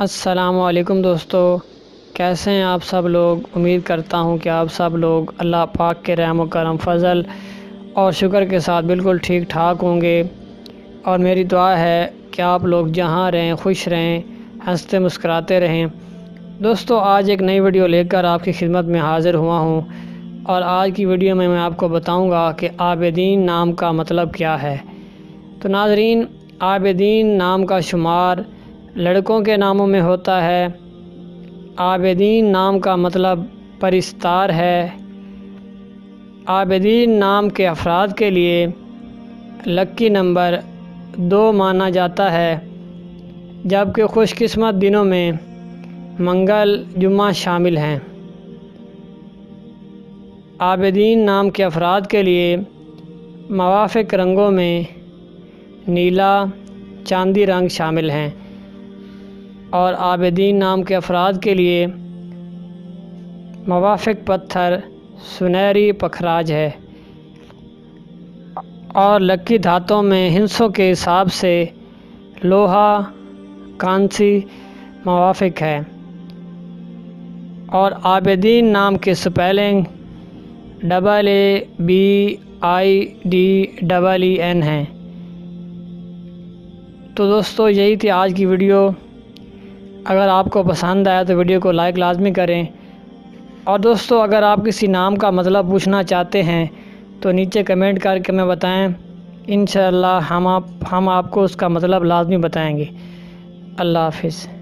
अस्सलामुअलैकुम दोस्तों, कैसे हैं आप सब लोग। उम्मीद करता हूं कि आप सब लोग अल्लाह पाक के रहम करम फ़ज़ल और शुक्र के साथ बिल्कुल ठीक ठाक होंगे। और मेरी दुआ है कि आप लोग जहां रहें खुश रहें, हंसते मुस्कराते रहें। दोस्तों, आज एक नई वीडियो लेकर आपकी खिदमत में हाज़िर हुआ हूं। और आज की वीडियो में मैं आपको बताऊँगा कि आबिदीन नाम का मतलब क्या है। तो नाजरीन, आबिदीन नाम का शुमार लड़कों के नामों में होता है। आबिदीन नाम का मतलब परिस्तार है। आबिदीन नाम के अफराद के लिए लक्की नंबर 2 माना जाता है, जबकि खुशकिस्मत दिनों में मंगल जुम्मा शामिल हैं। आबिदीन नाम के अफराद के लिए मुवाफिक रंगों में नीला चांदी रंग शामिल हैं। और आबिदीन नाम के अफराद के लिए मुवाफिक पत्थर सुनहरी पखराज है। और लकी धातों में हिंसों के हिसाब से लोहा कांसी मुवाफिक है। और आबिदीन नाम के स्पेलिंग ABIDEN हैं। तो दोस्तों, यही थी आज की वीडियो। अगर आपको पसंद आया तो वीडियो को लाइक लाजमी करें। और दोस्तों, अगर आप किसी नाम का मतलब पूछना चाहते हैं तो नीचे कमेंट करके हमें बताएं। इंशाअल्लाह हम आपको उसका मतलब लाजमी बताएंगे। अल्लाह हाफ़िज़।